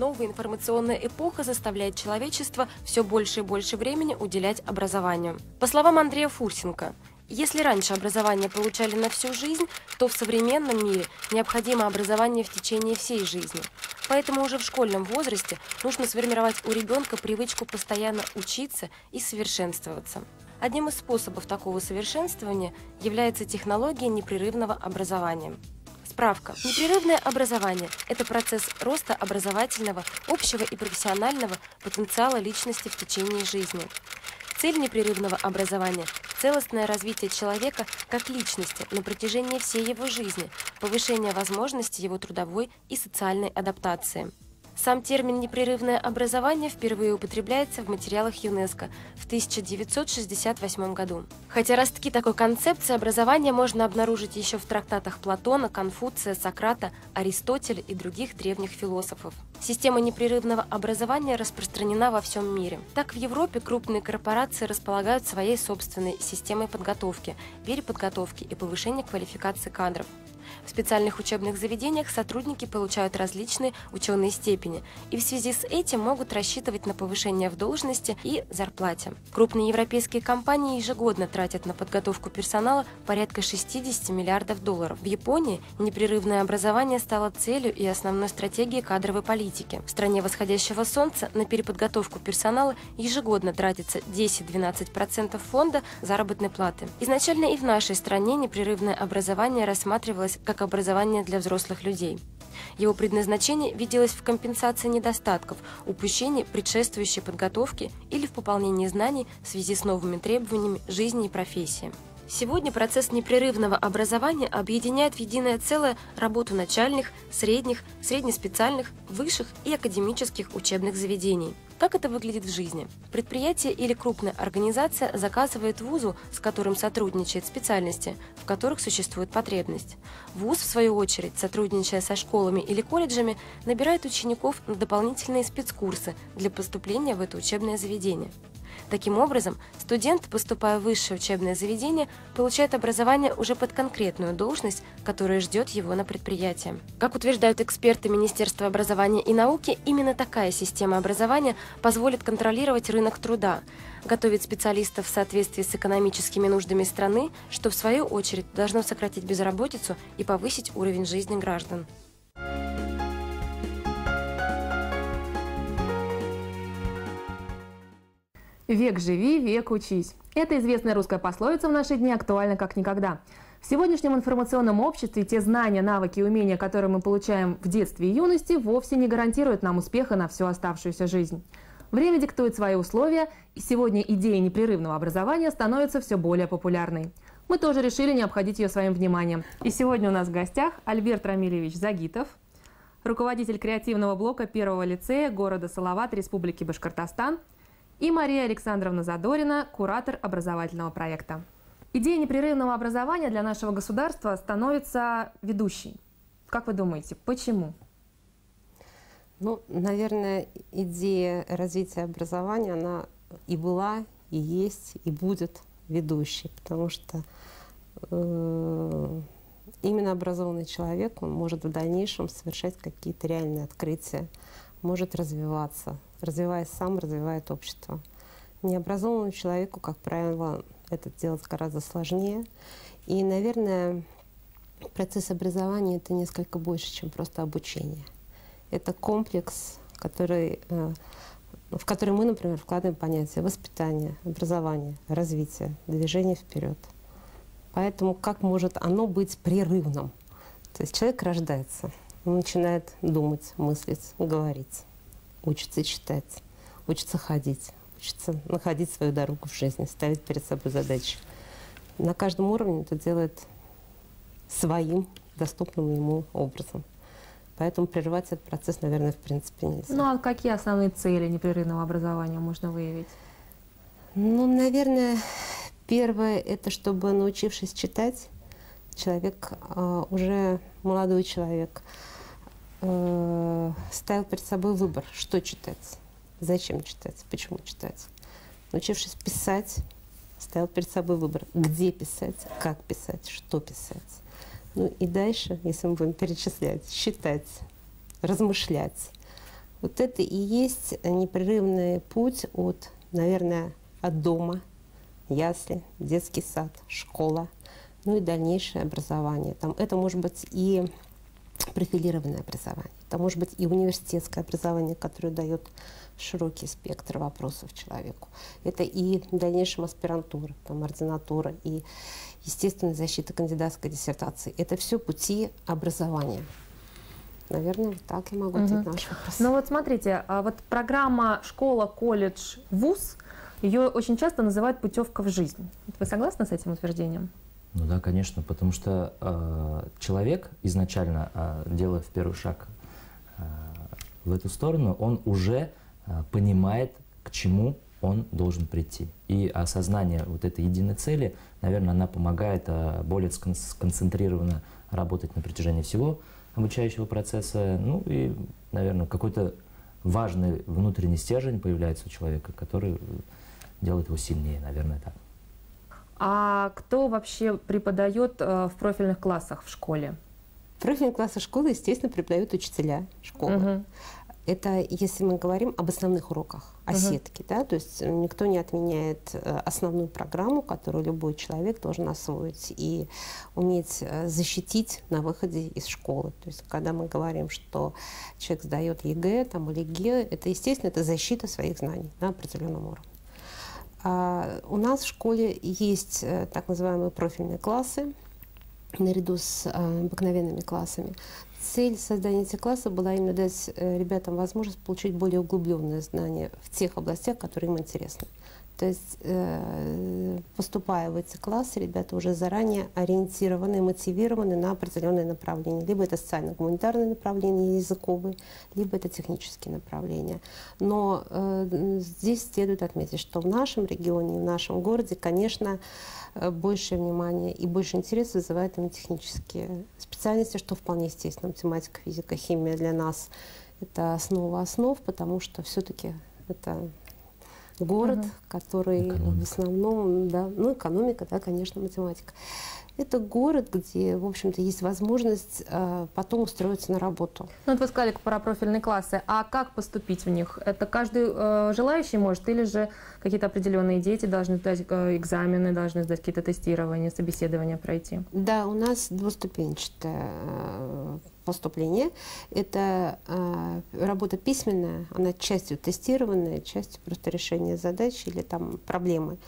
Новая информационная эпоха заставляет человечество все больше и больше времени уделять образованию. По словам Андрея Фурсенко, если раньше образование получали на всю жизнь, то в современном мире необходимо образование в течение всей жизни. Поэтому уже в школьном возрасте нужно сформировать у ребенка привычку постоянно учиться и совершенствоваться. Одним из способов такого совершенствования является технология непрерывного образования. Справка. Непрерывное образование – это процесс роста образовательного, общего и профессионального потенциала личности в течение жизни. Цель непрерывного образования – целостное развитие человека как личности на протяжении всей его жизни, повышение возможностей его трудовой и социальной адаптации. Сам термин «непрерывное образование» впервые употребляется в материалах ЮНЕСКО в 1968 году. Хотя ростки такой концепции образования можно обнаружить еще в трактатах Платона, Конфуция, Сократа, Аристотеля и других древних философов. Система непрерывного образования распространена во всем мире. Так, в Европе крупные корпорации располагают своей собственной системой подготовки, переподготовки и повышения квалификации кадров. В специальных учебных заведениях сотрудники получают различные ученые степени и в связи с этим могут рассчитывать на повышение в должности и зарплате. Крупные европейские компании ежегодно тратят на подготовку персонала порядка 60 миллиардов долларов. В Японии непрерывное образование стало целью и основной стратегией кадровой политики. В стране восходящего солнца на переподготовку персонала ежегодно тратится 10-12% фонда заработной платы. Изначально и в нашей стране непрерывное образование рассматривалось как образование для взрослых людей. Его предназначение виделось в компенсации недостатков, упущении предшествующей подготовки или в пополнении знаний в связи с новыми требованиями жизни и профессии. Сегодня процесс непрерывного образования объединяет в единое целое работу начальных, средних, среднеспециальных, высших и академических учебных заведений. Как это выглядит в жизни? Предприятие или крупная организация заказывает вузу, с которым сотрудничает специальности, в которых существует потребность. Вуз, в свою очередь, сотрудничая со школами или колледжами, набирает учеников на дополнительные спецкурсы для поступления в это учебное заведение. Таким образом, студент, поступая в высшее учебное заведение, получает образование уже под конкретную должность, которая ждет его на предприятии. Как утверждают эксперты Министерства образования и науки, именно такая система образования позволит контролировать рынок труда, готовить специалистов в соответствии с экономическими нуждами страны, что в свою очередь должно сократить безработицу и повысить уровень жизни граждан. «Век живи, век учись» – это известная русская пословица в наши дни актуальна как никогда. В сегодняшнем информационном обществе те знания, навыки и умения, которые мы получаем в детстве и юности, вовсе не гарантируют нам успеха на всю оставшуюся жизнь. Время диктует свои условия, и сегодня идея непрерывного образования становится все более популярной. Мы тоже решили не обходить ее своим вниманием. И сегодня у нас в гостях Альберт Рамильевич Загитов, руководитель креативного блока первого лицея города Салават Республики Башкортостан, и Мария Александровна Задорина, куратор образовательного проекта. Идея непрерывного образования для нашего государства становится ведущей. Как вы думаете, почему? Ну, наверное, идея развития образования, она и была, и есть, и будет ведущей, потому что именно образованный человек, он может в дальнейшем совершать какие-то реальные открытия, может развиваться. Развиваясь сам, развивает общество. Необразованному человеку, как правило, это делать гораздо сложнее. И, наверное, процесс образования – это несколько больше, чем просто обучение. Это комплекс, в который мы, например, вкладываем понятия воспитания, образования, развития, движения вперед. Поэтому как может оно быть прерывным? То есть человек рождается, он начинает думать, мыслить, говорить. Учится читать, учится ходить, учится находить свою дорогу в жизни, ставить перед собой задачи. На каждом уровне это делает своим, доступным ему образом. Поэтому прервать этот процесс, наверное, в принципе нельзя. Ну а какие основные цели непрерывного образования можно выявить? Ну, наверное, первое – это чтобы, научившись читать, человек, уже молодой человек, ставил перед собой выбор, что читать, зачем читать, почему читать. Научившись писать, ставил перед собой выбор, где писать, как писать, что писать. Ну и дальше, если мы будем перечислять, считать, размышлять, Вот это и есть непрерывный путь от, наверное, от дома, ясли, детский сад, школа, ну и дальнейшее образование. Там это может быть и профилированное образование, это может быть и университетское образование, которое дает широкий спектр вопросов человеку. Это и в дальнейшем аспирантура, там, ординатура, и, естественно, защита кандидатской диссертации. Это все пути образования. Наверное, вот так я могу ответить на ваш вопрос. Ну вот смотрите, вот программа «Школа, колледж, вуз», ее очень часто называют «путевка в жизнь». Вы согласны с этим утверждением? Ну да, конечно, потому что человек изначально, делая первый шаг в эту сторону, он уже понимает, к чему он должен прийти. И осознание вот этой единой цели, наверное, она помогает более сконцентрированно работать на протяжении всего обучающего процесса. Ну и, наверное, какой-то важный внутренний стержень появляется у человека, который делает его сильнее, наверное, так. А кто вообще преподает в профильных классах в школе? В профильных классах школы, естественно, преподают учителя школы. Это если мы говорим об основных уроках, о сетке, да, то есть никто не отменяет основную программу, которую любой человек должен освоить и уметь защитить на выходе из школы. То есть когда мы говорим, что человек сдает ЕГЭ там, или ГИА, это, естественно, это защита своих знаний на определенном уровне. А у нас в школе есть так называемые профильные классы, наряду с обыкновенными классами. Цель создания этих классов была именно дать ребятам возможность получить более углубленные знания в тех областях, которые им интересны. То есть, поступая в эти классы, ребята уже заранее ориентированы, мотивированы на определенные направления. Либо это социально-гуманитарные направления, языковые, либо это технические направления. Но здесь следует отметить, что в нашем регионе, в нашем городе, конечно, больше внимания и больше интереса вызывают именно технические специальности, что вполне естественно. Математика, физика, химия для нас – это основа основ, потому что все-таки это… город, который экономика. В основном, да, ну, экономика, да, конечно, математика. Это город, где, в общем-то, есть возможность потом устроиться на работу. Ну, вот вы сказали про профильные классы. А как поступить в них? Это каждый желающий может? Или же какие-то определенные дети должны сдать экзамены, должны сдать какие-то тестирования, собеседования пройти? Да, у нас двуступенчатая поступление. Это работа письменная, она частью тестированная, частью просто решения задачи или там проблемы.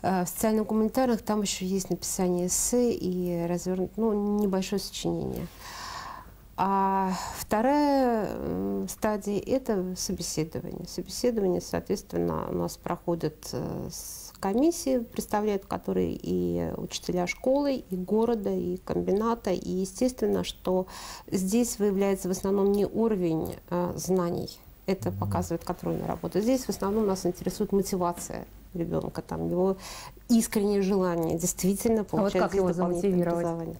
В социально-гуманитарных там еще есть написание эссе и развернут, ну, небольшое сочинение. А вторая стадия – это собеседование. Собеседование, соответственно, у нас проходит с комиссии, представляют которые и учителя школы, и города, и комбината. И, естественно, что здесь выявляется в основном не уровень знаний, это показывает контрольная работа. Здесь в основном нас интересует мотивация ребенка, там, его искреннее желание действительно получать дополнительное образование.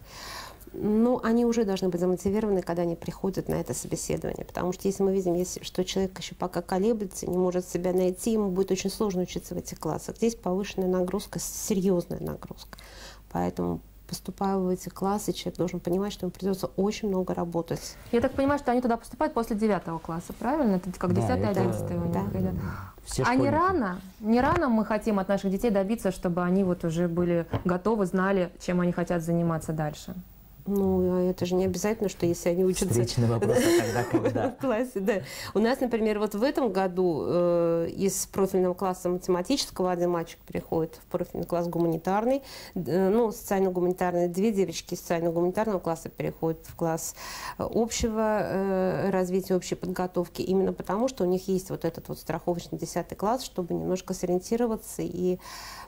Но они уже должны быть замотивированы, когда они приходят на это собеседование. Потому что если мы видим, что человек еще пока колеблется, не может себя найти, ему будет очень сложно учиться в этих классах. Здесь повышенная нагрузка, серьезная нагрузка. Поэтому, поступая в эти классы, человек должен понимать, что ему придется очень много работать. Я так понимаю, что они туда поступают после 9 класса, правильно? Это как 10-11. Да, да. А не рано мы хотим от наших детей добиться, чтобы они вот уже были готовы, знали, чем они хотят заниматься дальше? Ну, это же не обязательно, что если они учатся… Встречный вопрос, когда. В классе, да. У нас, например, вот в этом году из профильного класса математического один мальчик переходит в профильный класс гуманитарный, ну, социально-гуманитарный, две девочки из социально-гуманитарного класса переходят в класс общего развития, общей подготовки, именно потому, что у них есть вот этот вот страховочный 10 класс, чтобы немножко сориентироваться и,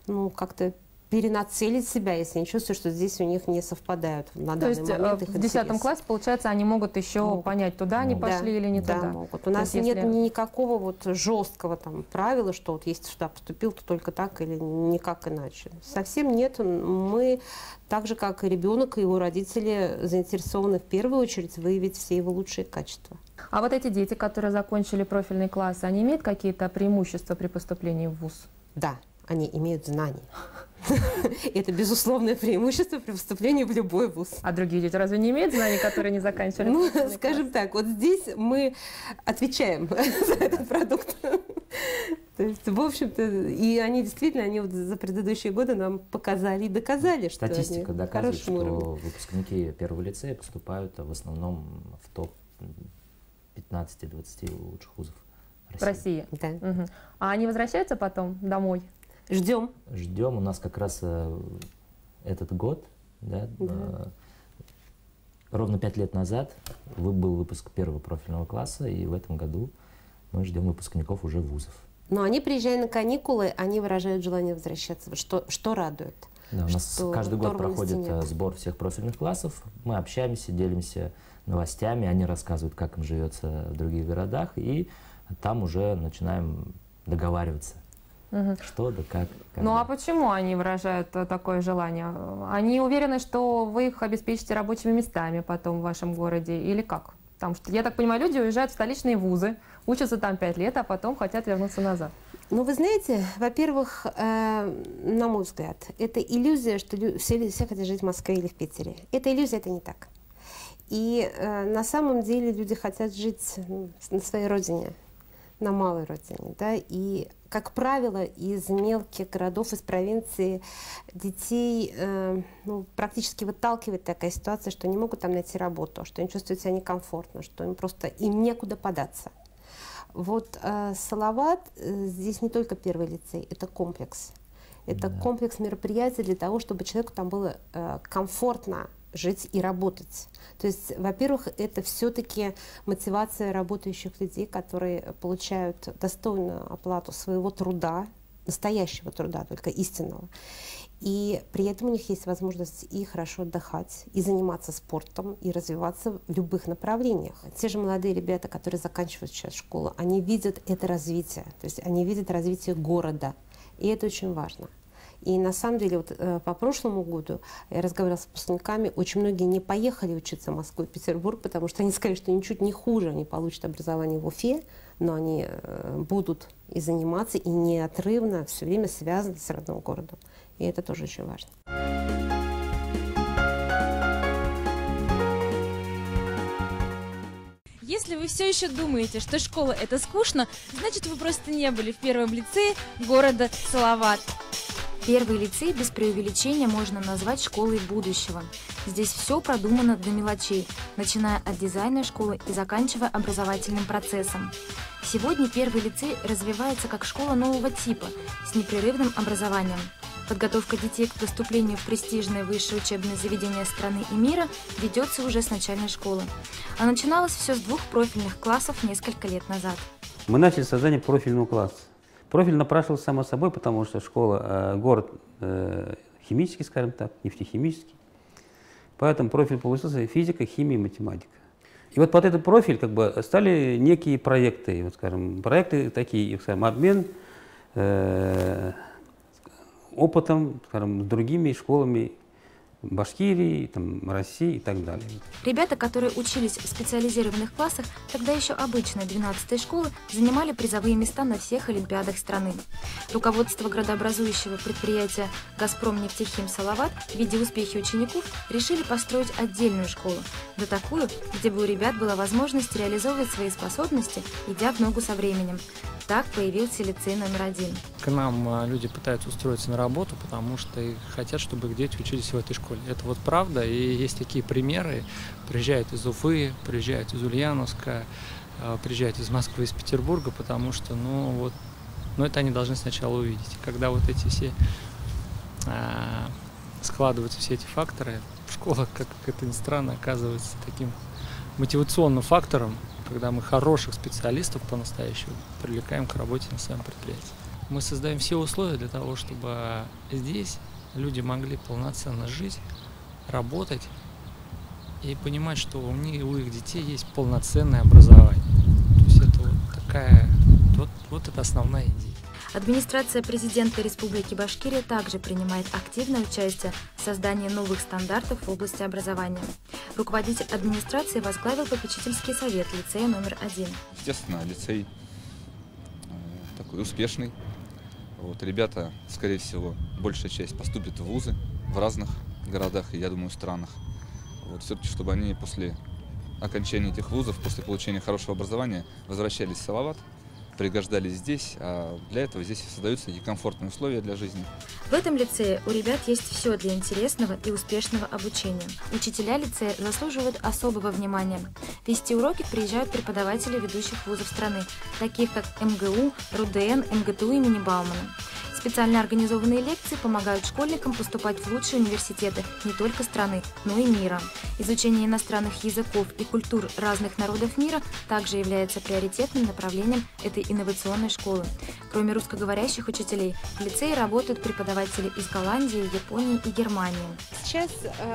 ну, как-то… перенацелить себя, если они чувствуют, что здесь у них не совпадают на данный момент. То есть в 10 классе, получается, они могут еще понять, туда они пошли или не туда. Могут. У нас нет никакого вот жесткого там правила, что вот если сюда поступил, то только так или никак иначе. Совсем нет. Мы так же, как и ребенок, и его родители заинтересованы в первую очередь выявить все его лучшие качества. А вот эти дети, которые закончили профильный класс, они имеют какие-то преимущества при поступлении в вуз? Да, они имеют знания. Это безусловное преимущество при поступлении в любой вуз. А другие дети разве не имеют знаний, которые не заканчивали? Ну, скажем так, вот здесь мы отвечаем за этот продукт. То есть, в общем-то, и они действительно, они вот за предыдущие годы нам показали и доказали, что они хорошим уровнем. Статистика доказывает, что выпускники первого лицея поступают в основном в топ 15-20 лучших вузов России. В России. Да. Угу. А они возвращаются потом домой? Ждем. Ждем. У нас как раз этот год, да, ровно 5 лет назад был выпуск первого профильного класса, и в этом году мы ждем выпускников уже вузов. Но они, приезжая на каникулы, они выражают желание возвращаться, что радует. Да, у нас каждый год проходит сбор всех профильных классов, мы общаемся, делимся новостями, они рассказывают, как им живется в других городах, и там уже начинаем договариваться. Угу. Что да как. Когда. Ну а почему они выражают такое желание? Они уверены, что вы их обеспечите рабочими местами потом в вашем городе или как? Потому что, я так понимаю, люди уезжают в столичные вузы, учатся там 5 лет, а потом хотят вернуться назад. Ну, вы знаете, во-первых, на мой взгляд, это иллюзия, что все хотят жить в Москве или в Питере. Это иллюзия, это не так. И на самом деле люди хотят жить на своей родине, на малой родине, да, и, как правило, из мелких городов, из провинции детей ну, практически выталкивает такая ситуация, что не могут там найти работу, что им чувствуют себя некомфортно, что им просто некуда податься. Вот Салават здесь не только первый лицей, это комплекс. Это комплекс мероприятий для того, чтобы человеку там было комфортно жить и работать. То есть, во-первых, это все-таки мотивация работающих людей, которые получают достойную оплату своего труда, настоящего труда, только истинного. И при этом у них есть возможность и хорошо отдыхать, и заниматься спортом, и развиваться в любых направлениях. Те же молодые ребята, которые заканчивают сейчас школу, они видят это развитие, то есть они видят развитие города, и это очень важно. И на самом деле, вот, по прошлому году я разговаривала с выпускниками, очень многие не поехали учиться в Москву и Петербург, потому что они сказали, что ничуть не хуже они получат образование в Уфе, но они будут и заниматься, и неотрывно все время связаны с родным городом. И это тоже очень важно. Если вы все еще думаете, что школа – это скучно, значит, вы просто не были в первом лицее города Салават. Первый лицей без преувеличения можно назвать школой будущего. Здесь все продумано до мелочей, начиная от дизайна школы и заканчивая образовательным процессом. Сегодня первый лицей развивается как школа нового типа, с непрерывным образованием. Подготовка детей к поступлению в престижное высшее учебное заведение страны и мира ведется уже с начальной школы. А начиналось все с 2 профильных классов несколько лет назад. Мы начали создание профильного класса. Профиль напрашивался само собой, потому что школа, город химический, скажем так, нефтехимический. Поэтому профиль получился физика, химия, математика. И вот под этот профиль как бы стали некие проекты, вот, скажем, проекты такие, скажем, обмен опытом, скажем, с другими школами Башкирии, там, России и так далее. Ребята, которые учились в специализированных классах, тогда еще обычной 12-й школы, занимали призовые места на всех олимпиадах страны. Руководство градообразующего предприятия «Газпром нефтехим Салават», видя успехи учеников, решили построить отдельную школу, да такую, где бы у ребят была возможность реализовывать свои способности, идя в ногу со временем. Так появился лицей №1. К нам люди пытаются устроиться на работу, потому что хотят, чтобы их дети учились в этой школе. Это вот правда, и есть такие примеры. Приезжают из Уфы, приезжают из Ульяновска, приезжают из Москвы, из Петербурга, потому что, ну вот, ну это они должны сначала увидеть. Когда вот эти все складываются, все эти факторы, школа, как это ни странно, оказывается таким мотивационным фактором, когда мы хороших специалистов по-настоящему привлекаем к работе на своем предприятии. Мы создаем все условия для того, чтобы здесь люди могли полноценно жить, работать и понимать, что у их детей есть полноценное образование. То есть это вот такая, вот это основная идея. Администрация президента Республики Башкирия также принимает активное участие в создании новых стандартов в области образования. Руководитель администрации возглавил попечительский совет лицея №1. Естественно, лицей такой успешный. Вот, ребята, скорее всего, большая часть поступит в вузы в разных городах и, я думаю, странах. Вот, все-таки, чтобы они после окончания этих вузов, после получения хорошего образования возвращались в Салават, пригождались здесь, а для этого здесь создаются и комфортные условия для жизни. В этом лицее у ребят есть все для интересного и успешного обучения. Учителя лицея заслуживают особого внимания. Вести уроки приезжают преподаватели ведущих вузов страны, таких как МГУ, РУДН, МГТУ имени Баумана. Специально организованные лекции помогают школьникам поступать в лучшие университеты не только страны, но и мира. Изучение иностранных языков и культур разных народов мира также является приоритетным направлением этой инновационной школы. Кроме русскоговорящих учителей, в лицее работают преподаватели из Голландии, Японии и Германии. Сейчас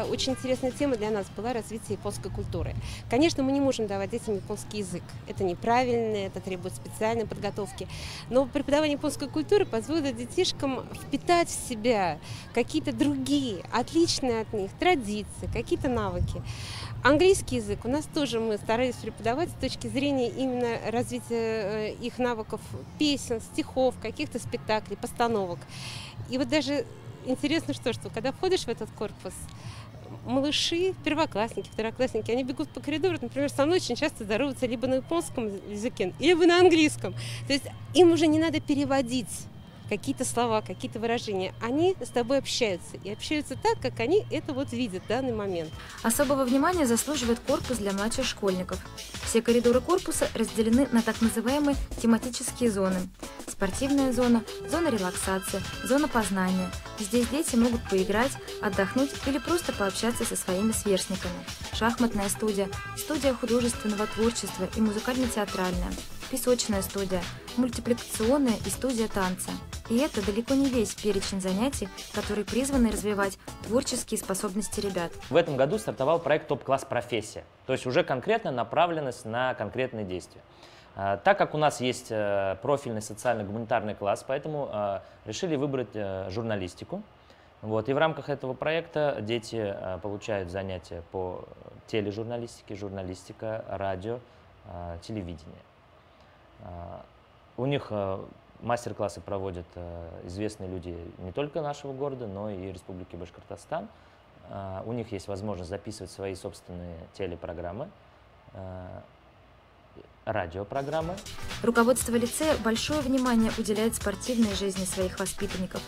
очень интересная тема для нас была развитие японской культуры. Конечно, мы не можем давать детям японский язык. Это неправильно, это требует специальной подготовки. Но преподавание японской культуры позволит детям впитать в себя какие-то другие, отличные от них традиции, какие-то навыки. Английский язык у нас тоже мы старались преподавать с точки зрения именно развития их навыков песен, стихов, каких-то спектаклей, постановок. И вот даже интересно, что когда входишь в этот корпус, малыши, первоклассники, второклассники, они бегут по коридору, например, со мной очень часто здороваются либо на японском языке, либо на английском. То есть им уже не надо переводить какие-то слова, какие-то выражения. Они с тобой общаются. И общаются так, как они это вот видят в данный момент. Особого внимания заслуживает корпус для младших школьников. Все коридоры корпуса разделены на так называемые тематические зоны. Спортивная зона, зона релаксации, зона познания. Здесь дети могут поиграть, отдохнуть или просто пообщаться со своими сверстниками. Шахматная студия, студия художественного творчества и музыкально-театральная, песочная студия, мультипликационная и студия танца. И это далеко не весь перечень занятий, которые призваны развивать творческие способности ребят. В этом году стартовал проект «Топ-класс профессия», то есть уже конкретная направленность на конкретные действия. Так как у нас есть профильный социально-гуманитарный класс, поэтому решили выбрать журналистику. Вот. И в рамках этого проекта дети получают занятия по тележурналистике, журналистика, радио, телевидение. У них мастер-классы проводят известные люди не только нашего города, но и Республики Башкортостан. У них есть возможность записывать свои собственные телепрограммы, радиопрограммы. Руководство лицея большое внимание уделяет спортивной жизни своих воспитанников.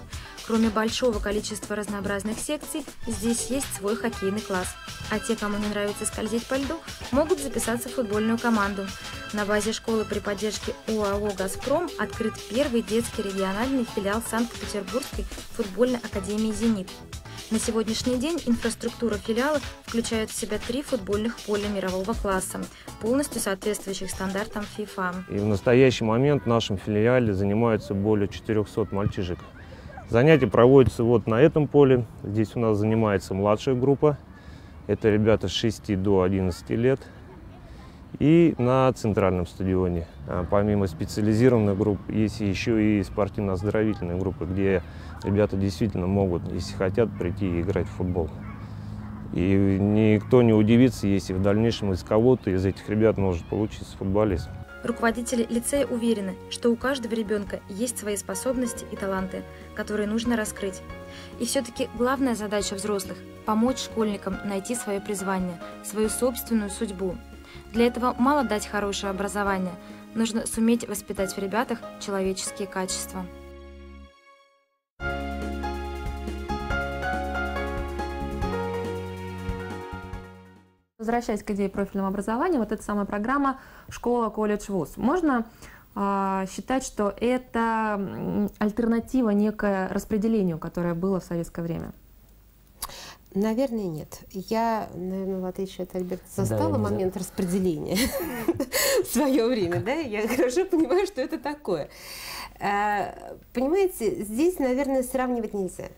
Кроме большого количества разнообразных секций, здесь есть свой хоккейный класс. А те, кому не нравится скользить по льду, могут записаться в футбольную команду. На базе школы при поддержке ОАО «Газпром» открыт первый детский региональный филиал Санкт-Петербургской футбольной академии «Зенит». На сегодняшний день инфраструктура филиала включает в себя 3 футбольных поля мирового класса, полностью соответствующих стандартам FIFA. И в настоящий момент в нашем филиале занимаются более 400 мальчишек. Занятия проводятся вот на этом поле. Здесь у нас занимается младшая группа. Это ребята с 6 до 11 лет. И на центральном стадионе, помимо специализированных групп, есть еще и спортивно-оздоровительные группы, где ребята действительно могут, если хотят, прийти и играть в футбол. И никто не удивится, если в дальнейшем из кого-то из этих ребят может получиться футболист. Руководители лицея уверены, что у каждого ребенка есть свои способности и таланты, которые нужно раскрыть. И все-таки главная задача взрослых – помочь школьникам найти свое призвание, свою собственную судьбу. Для этого мало дать хорошее образование, нужно суметь воспитать в ребятах человеческие качества. Возвращаясь к идее профильного образования, вот эта самая программа «Школа, колледж, вуз». Можно считать, что это альтернатива некое распределению, которое было в советское время? Наверное, нет. Я, наверное, в отличие от Альберта, застала момент распределения в свое время. Да? Я хорошо понимаю, что это такое. Понимаете, здесь, наверное, сравнивать нельзя.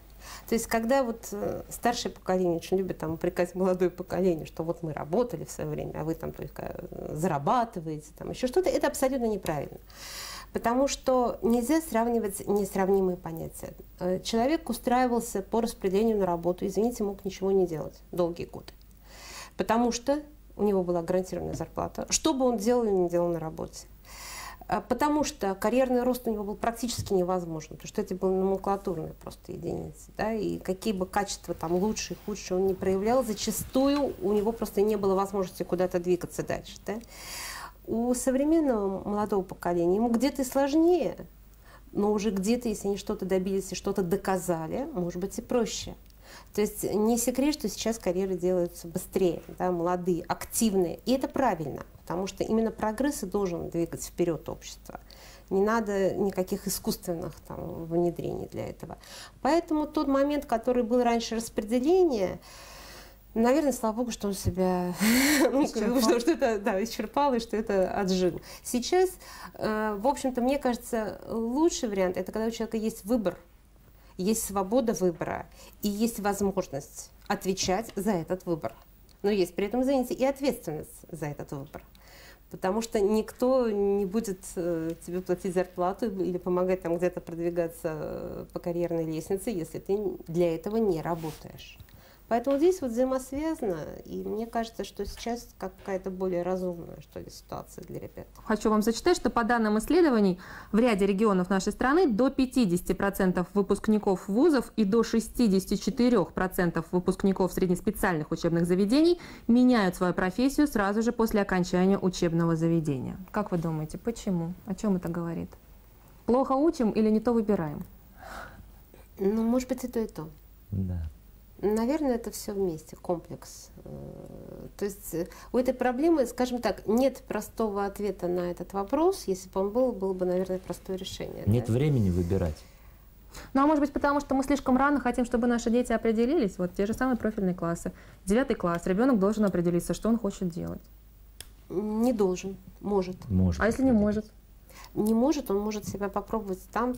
То есть, когда вот старшее поколение очень любит там упрекать молодое поколение, что вот мы работали в свое время, а вы там только зарабатываете, там еще что-то, это абсолютно неправильно. Потому что нельзя сравнивать несравнимые понятия. Человек устраивался по распределению на работу, извините, мог ничего не делать долгие годы. Потому что у него была гарантированная зарплата. Что бы он делал или не делал на работе. потому что карьерный рост у него был практически невозможен, потому что это была номенклатурная просто единица, да, и какие бы качества там лучше и худше он не проявлял, зачастую у него просто не было возможности куда-то двигаться дальше, да. У современного молодого поколения ему где-то сложнее, но уже где-то, если они что-то добились и что-то доказали, может быть и проще. То есть не секрет, что сейчас карьеры делаются быстрее, да, молодые, активные. И это правильно, потому что именно прогресс и должен двигать вперед общество. Не надо никаких искусственных там внедрений для этого. Поэтому тот момент, который был раньше распределение, наверное, слава богу, что он себя исчерпал и что это отжил. Сейчас, в общем-то, мне кажется, лучший вариант – это когда у человека есть выбор, есть свобода выбора и есть возможность отвечать за этот выбор. Но есть при этом, извините, и ответственность за этот выбор. Потому что никто не будет тебе платить зарплату или помогать там где-то продвигаться по карьерной лестнице, если ты для этого не работаешь. Поэтому здесь вот взаимосвязано, и мне кажется, что сейчас какая-то более разумная, что ли, ситуация для ребят. Хочу вам зачитать, что по данным исследований в ряде регионов нашей страны до 50% выпускников вузов и до 64% выпускников среднеспециальных учебных заведений меняют свою профессию сразу же после окончания учебного заведения. Как вы думаете, почему? О чем это говорит? Плохо учим или не то выбираем? Ну, может быть, и то, и то. Да. Наверное, это все вместе, комплекс. То есть у этой проблемы, скажем так, нет простого ответа на этот вопрос. Если бы он был, было бы, наверное, простое решение. Нет, да? Времени выбирать. Ну, а может быть, потому что мы слишком рано хотим, чтобы наши дети определились. Вот те же самые профильные классы. 9 класс. Ребенок должен определиться, что он хочет делать. Не должен. Может. А если не может? Не может, он может себя попробовать там.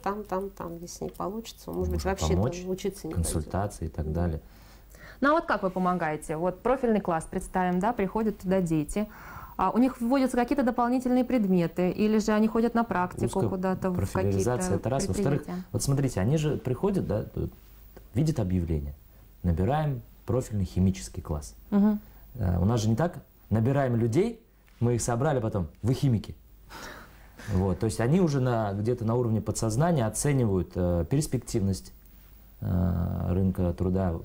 Если не получится, он может быть вообще помочь, учиться не консультации пойдет. И так далее. Ну а вот как вы помогаете? Вот профильный класс, представим, да, приходят туда дети, у них вводятся какие-то дополнительные предметы, или же они ходят на практику куда-то в какие-то профилизация, это раз. Во-вторых, вот смотрите, они же приходят, да, видят объявление, набираем профильный химический класс. Угу. У нас же не так, набираем людей, мы их собрали потом, вы химики. Вот, то есть они уже где-то на уровне подсознания оценивают перспективность рынка труда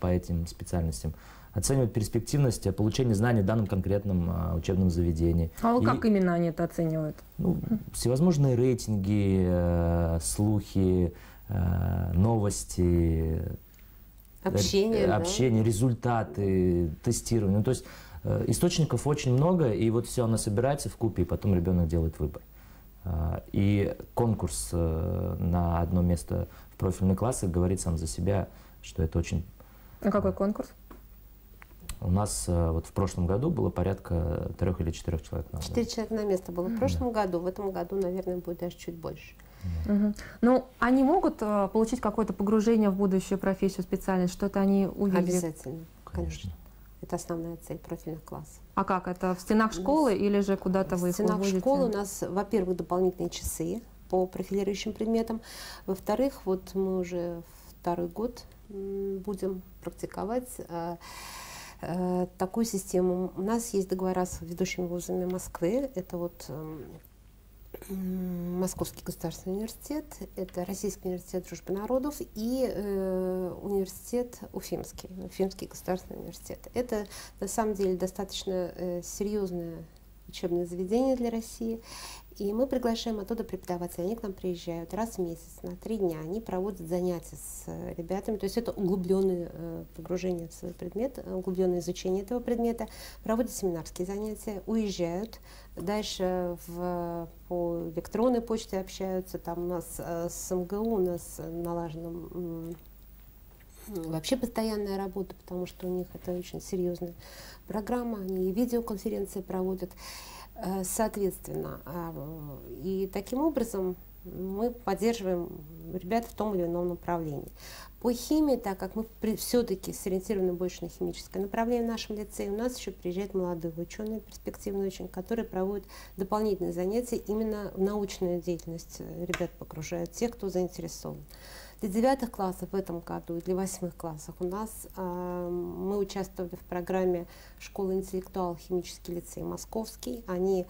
по этим специальностям, оценивают перспективность получения знаний в данном конкретном учебном заведении. А как именно они это оценивают? Ну, всевозможные рейтинги, слухи, новости, общение, да? Результаты, тестирование. Ну, то есть источников очень много, и вот все оно собирается в купе, и потом ребенок делает выбор. И конкурс на одно место в профильных классах говорит сам за себя, что это очень... А какой конкурс? У нас вот в прошлом году было порядка 3 или 4 человек. 4 человека на место было в прошлом году, в этом году, наверное, будет даже чуть больше. Угу. Ну, они могут получить какое-то погружение в будущую профессию, специальность, что-то они увидят? Обязательно, конечно. Это основная цель профильных классов. А как? Это в стенах школы или же куда-то вы их уводите? В стенах школы у нас, во-первых, дополнительные часы по профилирующим предметам. Во-вторых, вот мы уже 2-й год будем практиковать такую систему. У нас есть договора с ведущими вузами Москвы. Это вот Московский государственный университет, это Российский университет дружбы народов и университет Уфимский, Уфимский государственный университет. Это на самом деле достаточно серьезное учебное заведение для России. И мы приглашаем оттуда преподавателей, они к нам приезжают раз в месяц, на 3 дня, они проводят занятия с ребятами, то есть это углубленное погружение в свой предмет, углубленное изучение этого предмета, проводят семинарские занятия, уезжают, дальше по электронной почте общаются, там у нас с МГУ, у нас налажено вообще постоянная работа, потому что у них это очень серьезная программа, они и видеоконференции проводят. Соответственно, и таким образом мы поддерживаем ребят в том или ином направлении. По химии, так как мы все-таки сориентированы больше на химическое направление в нашем лицее, у нас еще приезжают молодые ученые, перспективные очень, которые проводят дополнительные занятия именно в научную деятельность. Ребят погружают, те, кто заинтересован. Для 9 классов в этом году и для 8 классов у нас мы участвовали в программе школы интеллектуал химический лицей Московский. Они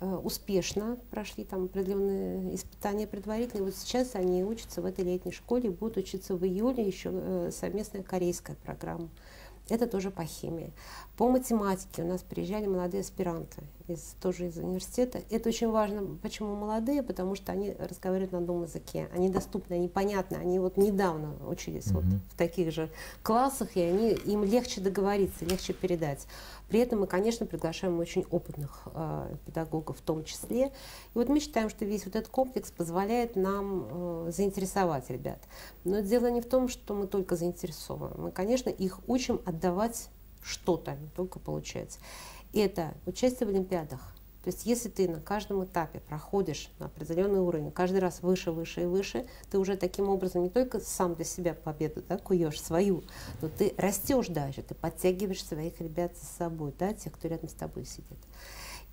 успешно прошли там определенные испытания предварительные. Вот сейчас они учатся в этой летней школе, будут учиться в июле еще совместная корейская программа. Это тоже по химии. По математике у нас приезжали молодые аспиранты, тоже из университета. Это очень важно. Почему молодые? Потому что они разговаривают на одном языке. Они доступны, они понятны. Они вот недавно учились вот в таких же классах, и им легче договориться, легче передать. При этом мы, конечно, приглашаем очень опытных педагогов в том числе. И вот мы считаем, что весь вот этот комплекс позволяет нам заинтересовать ребят. Но дело не в том, что мы только заинтересованы. Мы, конечно, их учим отдавать что-то, не только получается. Это участие в олимпиадах. То есть если ты на каждом этапе проходишь на определенный уровень, каждый раз выше, выше и выше, ты уже таким образом не только сам для себя победу, да, куешь свою, но ты растешь дальше, ты подтягиваешь своих ребят с собой, да, тех, кто рядом с тобой сидит.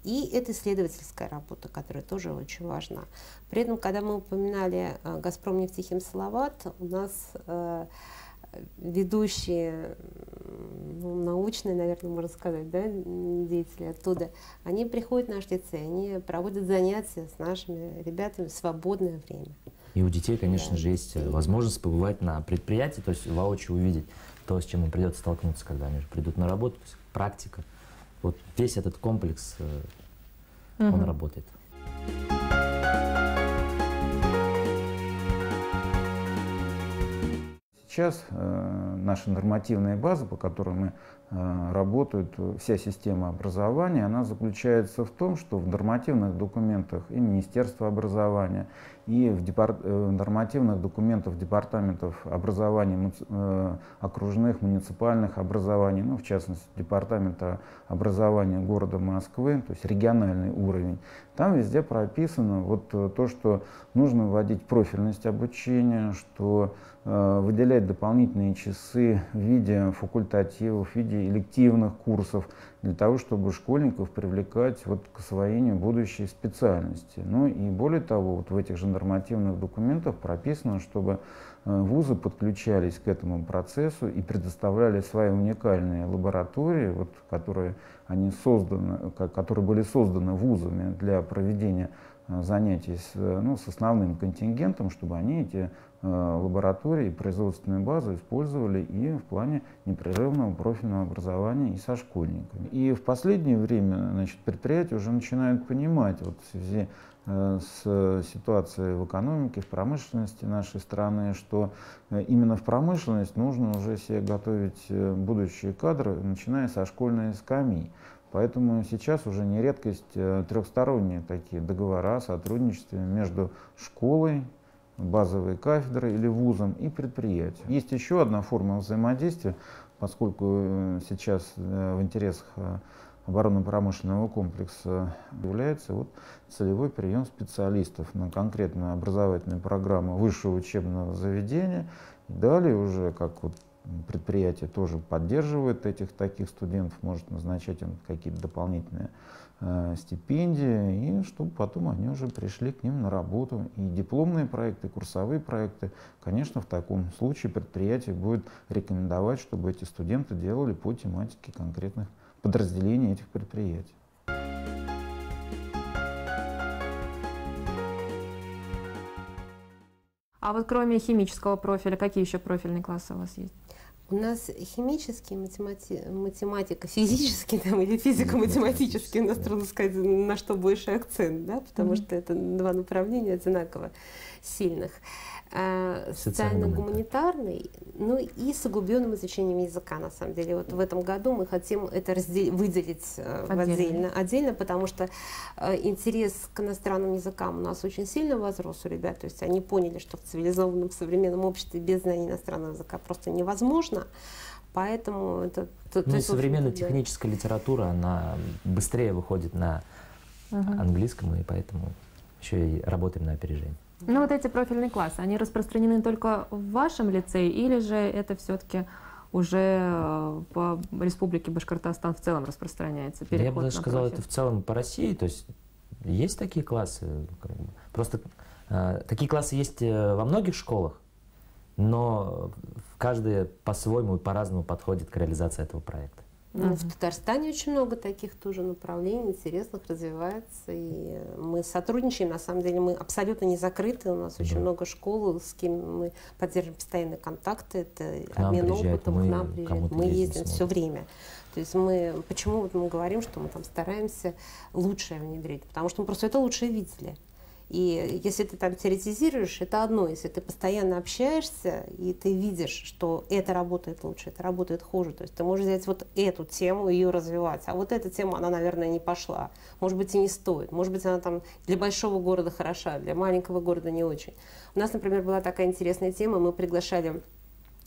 И это исследовательская работа, которая тоже очень важна. При этом, когда мы упоминали «Газпром нефтехим Салават», у нас ведущие, ну, научные, наверное, можно сказать, да, деятели оттуда, они приходят в наш лицей, они проводят занятия с нашими ребятами в свободное время. И у детей, конечно же, есть возможность побывать на предприятии, то есть воочию увидеть то, с чем им придется столкнуться, когда они придут на работу, то есть практика. Вот весь этот комплекс, он работает. Сейчас наша нормативная база, по которой мы работаем, вся система образования, она заключается в том, что в нормативных документах и Министерства образования, и в нормативных документах департаментов образования окружных, муниципальных образований, ну, в частности, департамента образования города Москвы, то есть региональный уровень, там везде прописано вот то, что нужно вводить профильность обучения, что выделять дополнительные часы в виде факультативов, в виде элективных курсов, для того, чтобы школьников привлекать вот к освоению будущей специальности. Ну и более того, вот в этих же нормативных документах прописано, чтобы вузы подключались к этому процессу и предоставляли свои уникальные лаборатории, вот, которые были созданы вузами для проведения занятий с основным контингентом, чтобы они эти лаборатории, производственную базу использовали и в плане непрерывного профильного образования и со школьниками. И в последнее время, значит, предприятия уже начинают понимать, вот, в связи с ситуацией в экономике, в промышленности нашей страны, что именно в промышленность нужно уже себе готовить будущие кадры, начиная со школьной скамьи. Поэтому сейчас уже не редкость трехсторонние такие договора о сотрудничестве между школой, базовой кафедрой или вузом и предприятием. Есть еще одна форма взаимодействия, поскольку сейчас в интересах оборонно-промышленного комплекса является вот целевой прием специалистов на конкретную образовательную программу высшего учебного заведения. И далее уже, как вот предприятие тоже поддерживает этих таких студентов, может назначать им какие-то дополнительные стипендии, и чтобы потом они уже пришли к ним на работу. И дипломные проекты, и курсовые проекты, конечно, в таком случае предприятие будет рекомендовать, чтобы эти студенты делали по тематике конкретных подразделений этих предприятий. А вот кроме химического профиля, какие еще профильные классы у вас есть? У нас химический, математика, физический, там, или физико-математический, у нас трудно сказать, на что больше акцент, да, потому что это два направления одинаково сильных. Социально-гуманитарный, ну и с углубленным изучением языка, на самом деле. Вот в этом году мы хотим это выделить отдельно, потому что интерес к иностранным языкам у нас очень сильно возрос у ребят. То есть они поняли, что в цивилизованном современном обществе без знания иностранного языка просто невозможно. Поэтому это... Ну, современная техническая литература, она быстрее выходит на английском, и поэтому еще и работаем на опережение. Ну вот эти профильные классы, они распространены только в вашем лицее, или же это все-таки уже по Республике Башкортостан в целом распространяется? Я бы даже сказал, это в целом по России, то есть есть такие классы, просто такие классы есть во многих школах, но каждый по-своему и по-разному подходит к реализации этого проекта. Ну, в Татарстане очень много таких тоже направлений интересных развивается, и мы сотрудничаем, на самом деле мы абсолютно не закрыты, у нас очень много школ, с кем мы поддерживаем постоянные контакты, это обмен опытом, к нам приезжают, мы ездим все время. То есть мы, почему вот мы говорим, что мы там стараемся лучшее внедрить, потому что мы просто это лучшее видели. И если ты там теоретизируешь, это одно. Если ты постоянно общаешься, и ты видишь, что это работает лучше, это работает хуже, то есть ты можешь взять вот эту тему и ее развивать, а вот эта тема, она, наверное, не пошла. Может быть, и не стоит. Может быть, она там для большого города хороша, для маленького города не очень. У нас, например, была такая интересная тема, мы приглашали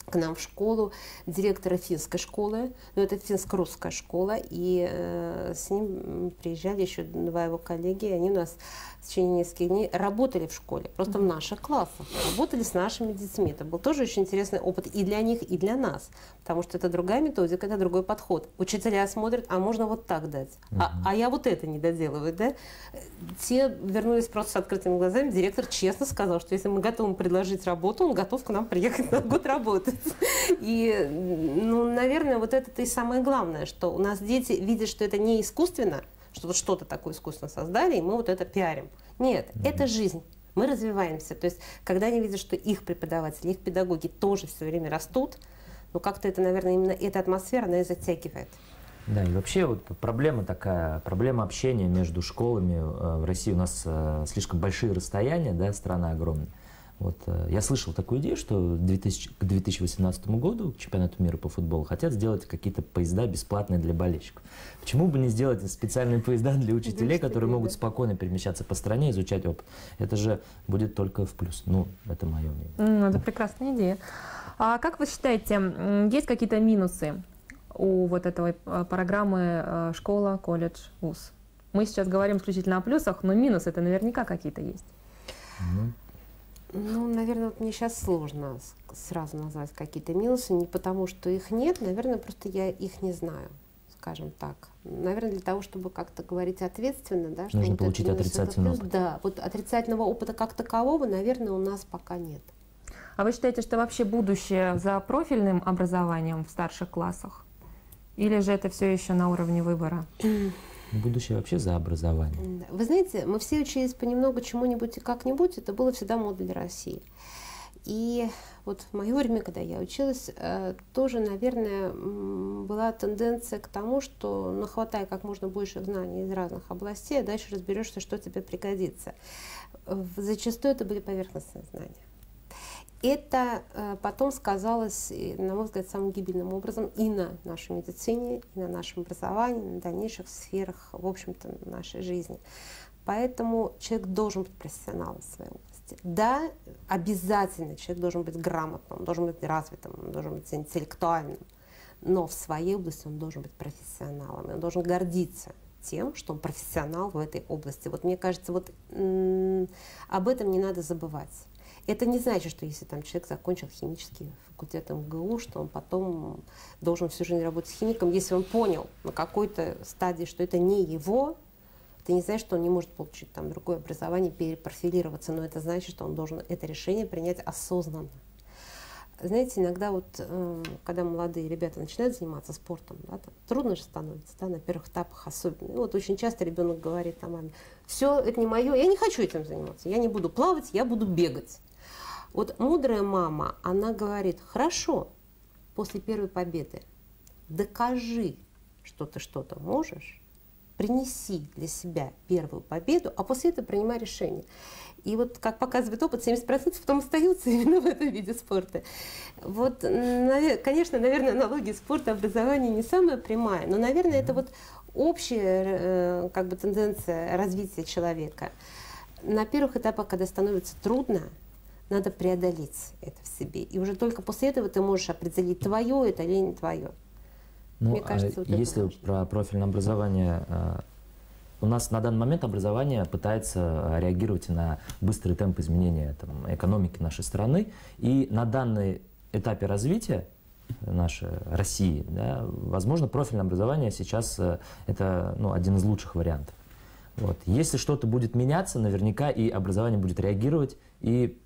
к нам в школу директора финской школы, ну, это финско-русская школа, и с ним приезжали еще два его коллеги, и они у нас в течение нескольких дней работали в школе, просто в наших классах, работали с нашими детьми. Это был тоже очень интересный опыт и для них, и для нас, потому что это другая методика, это другой подход. Учителя смотрят, а можно вот так дать, а я вот это не доделываю, да? Те вернулись просто с открытыми глазами, директор честно сказал, что если мы готовы предложить работу, он готов к нам приехать на год работы. И, ну, наверное, вот это и самое главное, что у нас дети видят, что это не искусственно, что вот что-то такое искусственно создали, и мы вот это пиарим. Нет, это жизнь. Мы развиваемся. То есть, когда они видят, что их преподаватели, их педагоги тоже все время растут, ну, как-то это, наверное, именно эта атмосфера, она и затягивает. Да, и вообще вот проблема такая, проблема общения между школами. В России у нас слишком большие расстояния, да, страна огромная. Вот, я слышал такую идею, что к 2018 году, к чемпионату мира по футболу, хотят сделать какие-то поезда бесплатные для болельщиков. Почему бы не сделать специальные поезда для учителей, которые могут спокойно перемещаться по стране, изучать опыт? Это же будет только в плюс. Ну, это мое мнение. Это прекрасная идея. А как вы считаете, есть какие-то минусы у вот этой программы школа, колледж, вуз? Мы сейчас говорим исключительно о плюсах, но минусы это наверняка какие-то есть. Ну, наверное, вот мне сейчас сложно сразу назвать какие-то минусы, не потому что их нет, наверное, просто я их не знаю, скажем так. Наверное, для того, чтобы как-то говорить ответственно, да, что нужно вот получить отрицательный опыт. Да, вот отрицательного опыта как такового, наверное, у нас пока нет. А вы считаете, что вообще будущее за профильным образованием в старших классах? Или же это все еще на уровне выбора? Будущее вообще за образованием. Вы знаете, мы все учились понемногу чему-нибудь и как-нибудь, это было всегда модно для России. И вот в мое время, когда я училась, тоже, наверное, была тенденция к тому, что нахватай как можно больше знаний из разных областей, а дальше разберешься, что тебе пригодится. Зачастую это были поверхностные знания. Это потом сказалось, на мой взгляд, самым гибельным образом и на нашей медицине, и на нашем образовании, и на дальнейших сферах, в общем-то, нашей жизни. Поэтому человек должен быть профессионалом в своей области. Да, обязательно человек должен быть грамотным, должен быть развитым, он должен быть интеллектуальным, но в своей области он должен быть профессионалом, и он должен гордиться тем, что он профессионал в этой области. Вот мне кажется, вот об этом не надо забывать. Это не значит, что если там человек закончил химический факультет МГУ, что он потом должен всю жизнь работать химиком. Если он понял на какой-то стадии, что это не его, это не значит, что он не может получить там другое образование, перепрофилироваться, но это значит, что он должен это решение принять осознанно. Знаете, иногда вот, когда молодые ребята начинают заниматься спортом, да, там, трудно же становится, да, на первых этапах особенно. И вот очень часто ребенок говорит там, маме, все, это не мое, я не хочу этим заниматься, я не буду плавать, я буду бегать. Вот мудрая мама, она говорит, хорошо, после первой победы докажи, что ты что-то можешь, принеси для себя первую победу, а после этого принимай решение. И вот, как показывает опыт, 70% потом остаются именно в этом виде спорта. Вот, конечно, наверное, аналогия спорта и образования не самая прямая, но, наверное, это вот общая как бы, тенденция развития человека. На первых этапах, когда становится трудно, надо преодолеть это в себе. И уже только после этого ты можешь определить, твое это или не твое. Ну, мне кажется, вот если про профильное образование, у нас на данный момент образование пытается реагировать на быстрый темп изменения там, экономики нашей страны. И на данной этапе развития нашей России, да, возможно, профильное образование сейчас это ну, один из лучших вариантов. Вот. Если что-то будет меняться, наверняка и образование будет реагировать и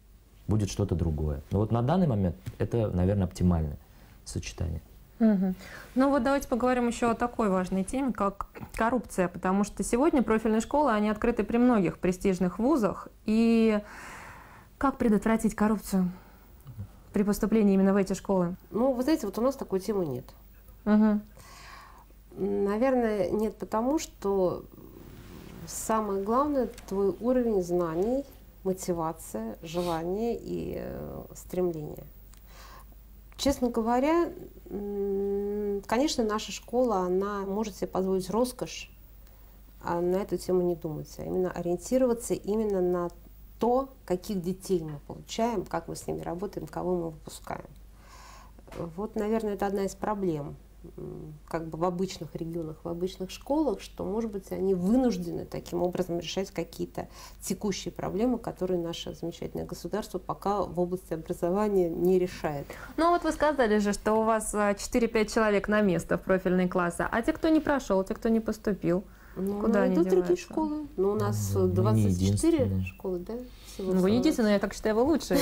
будет что-то другое. Но вот на данный момент это, наверное, оптимальное сочетание. Угу. Ну вот давайте поговорим еще о такой важной теме, как коррупция, потому что сегодня профильные школы, они открыты при многих престижных вузах. И как предотвратить коррупцию при поступлении именно в эти школы? Ну, вы знаете, вот у нас такой темы нет. Угу. Наверное, нет, потому что самое главное – твой уровень знаний, мотивация, желание и стремление. Честно говоря, конечно, наша школа, она может себе позволить роскошь, а на эту тему не думать, а именно ориентироваться именно на то, каких детей мы получаем, как мы с ними работаем, кого мы выпускаем. Вот, наверное, это одна из проблем как бы в обычных регионах, в обычных школах, что, может быть, они вынуждены таким образом решать какие-то текущие проблемы, которые наше замечательное государство пока в области образования не решает. Ну вот вы сказали же, что у вас 4-5 человек на место в профильные классы, а те, кто не прошел, те, кто не поступил, ну, куда они идут? Другие школы. Но у нас 24 школы, да? Ну, вы единственные, я так считаю, вы лучшие,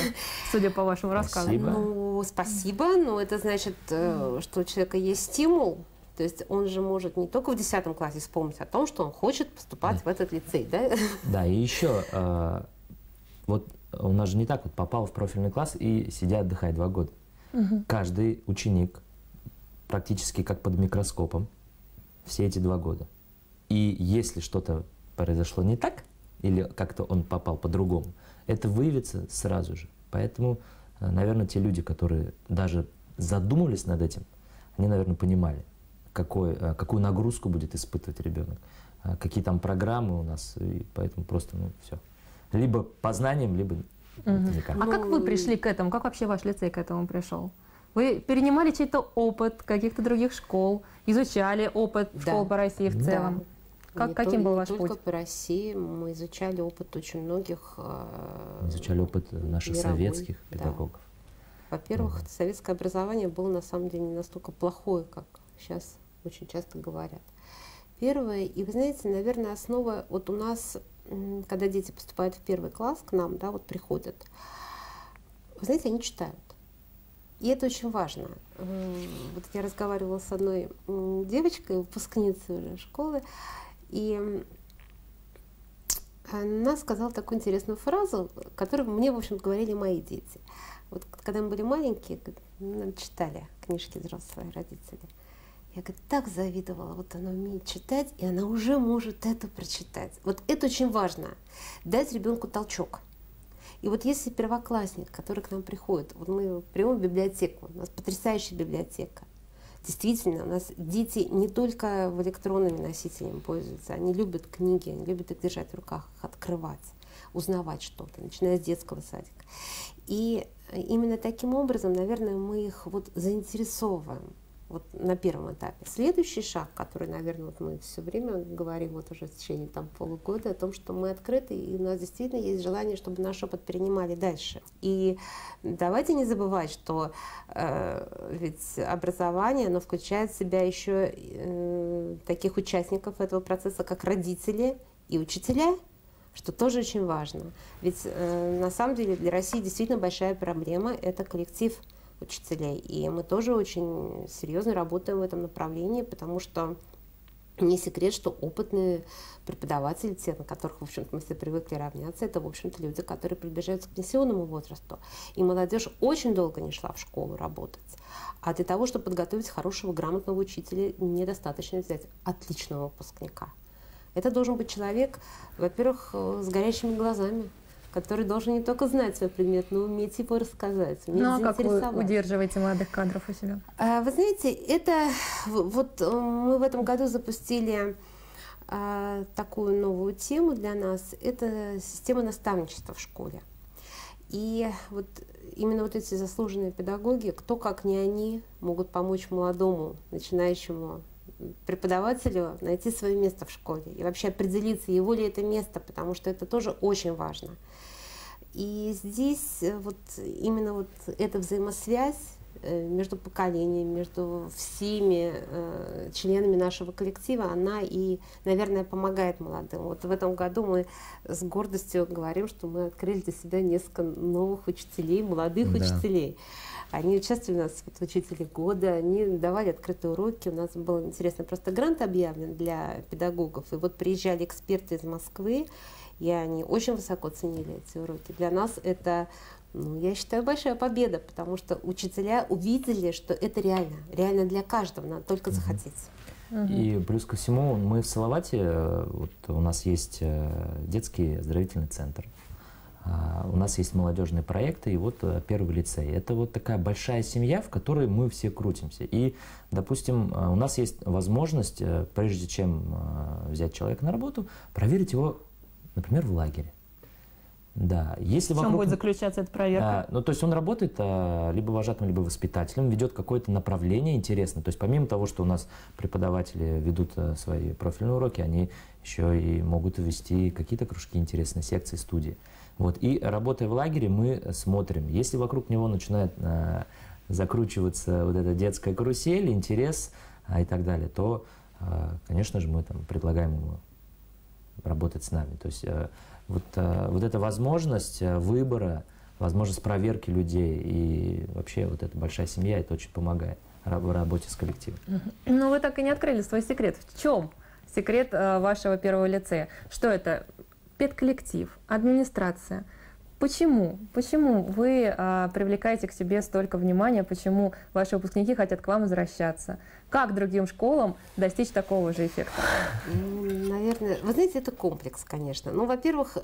судя по вашему рассказу. Спасибо. Ну, спасибо, но это значит, что у человека есть стимул, то есть он же может не только в 10 классе вспомнить о том, что он хочет поступать в этот лицей, да? Да, и еще, вот у нас же не так, вот попал в профильный класс и сидя отдыхай 2 года. Каждый ученик практически как под микроскопом все эти 2 года. И если что-то произошло не так, или как-то он попал по-другому, это выявится сразу же. Поэтому, наверное, те люди, которые даже задумались над этим, они, наверное, понимали, какую нагрузку будет испытывать ребенок, какие там программы у нас, и поэтому просто, ну, все. Либо по знаниям, либо никак. А как вы пришли к этому? Как вообще ваш лицей к этому пришел? Вы перенимали чей-то опыт каких-то других школ, изучали опыт школ по России в целом? Да. Каким был ваш путь? Не только по России, мы изучали опыт очень многих. Изучали опыт наших советских педагогов. Да. Во-первых, советское образование было на самом деле не настолько плохое, как сейчас очень часто говорят. Первое, и вы знаете, наверное, основа, вот у нас, когда дети поступают в 1 класс к нам, да, вот приходят, вы знаете, они читают. И это очень важно. Вот я разговаривала с одной девочкой, выпускницей школы, и она сказала такую интересную фразу, которую мне, в общем, говорили мои дети. Вот когда мы были маленькие, нам читали книжки взрослые родители. Я, говорит, так завидовала, вот она умеет читать, и она уже может это прочитать. Вот это очень важно, дать ребенку толчок. И вот если первоклассник, который к нам приходит, вот мы его прием в библиотеку, у нас потрясающая библиотека. Действительно, у нас дети не только в электронными носителями пользуются, они любят книги, они любят их держать в руках, их открывать, узнавать что-то, начиная с детского садика. И именно таким образом, наверное, мы их вот заинтересовываем вот на 1 этапе. Следующий шаг, который, наверное, вот мы все время говорим вот уже в течение там, полугода, о том, что мы открыты, и у нас действительно есть желание, чтобы наш опыт перенимали дальше. И давайте не забывать, что ведь образование, оно включает в себя еще таких участников этого процесса, как родители и учителя, что тоже очень важно. Ведь на самом деле для России действительно большая проблема – это коллектив учителей. И мы тоже очень серьезно работаем в этом направлении, потому что не секрет, что опытные преподаватели, те, на которых, в общем-то, мы все привыкли равняться, это, в общем-то, люди, которые приближаются к пенсионному возрасту. И молодежь очень долго не шла в школу работать. А для того, чтобы подготовить хорошего, грамотного учителя, недостаточно взять отличного выпускника. Это должен быть человек, во-первых, с горящими глазами, который должен не только знать свой предмет, но уметь его рассказать, уметь заинтересовать. Как вы удерживаете молодых кадров у себя? Вы знаете, это вот мы в этом году запустили такую новую тему для нас. Это система наставничества в школе. И вот именно вот эти заслуженные педагоги, кто как не они, могут помочь молодому начинающему преподавателю найти свое место в школе и вообще определиться, его ли это место, потому что это тоже очень важно. И здесь вот именно вот эта взаимосвязь между поколениями, между всеми членами нашего коллектива, она и, наверное, помогает молодым. Вот в этом году мы с гордостью говорим, что мы открыли для себя несколько новых учителей, молодых учителей. Они участвовали у нас в учителе года, они давали открытые уроки. У нас был интересно, просто грант объявлен для педагогов. И вот приезжали эксперты из Москвы, и они очень высоко ценили эти уроки. Для нас это, ну, я считаю, большая победа, потому что учителя увидели, что это реально, реально для каждого, надо только захотеть. И плюс ко всему, мы в Салавате, вот у нас есть детский оздоровительный центр, у нас есть молодежные проекты, и вот первый лицей. Это вот такая большая семья, в которой мы все крутимся. И, допустим, у нас есть возможность, прежде чем взять человека на работу, проверить его, например, в лагере. Да. Если в чем будет заключаться эта проверка? Ну, то есть он работает либо вожатым, либо воспитателем, ведет какое-то направление интересное. То есть помимо того, что у нас преподаватели ведут свои профильные уроки, они еще и могут вести какие-то кружки интересные, секции, студии. Вот. И работая в лагере, мы смотрим. Если вокруг него начинает закручиваться вот эта детская карусель, интерес и так далее, то, конечно же, мы там предлагаем ему работать с нами. То есть вот эта возможность выбора, возможность проверки людей и вообще вот эта большая семья, это очень помогает в работе с коллективом. Но вы так и не открыли свой секрет. В чем секрет вашего первого лицея? Что это? Педколлектив, администрация. Почему? Почему вы привлекаете к себе столько внимания? Почему ваши выпускники хотят к вам возвращаться? Как другим школам достичь такого же эффекта? Наверное, вы знаете, это комплекс, конечно. Ну, во-первых,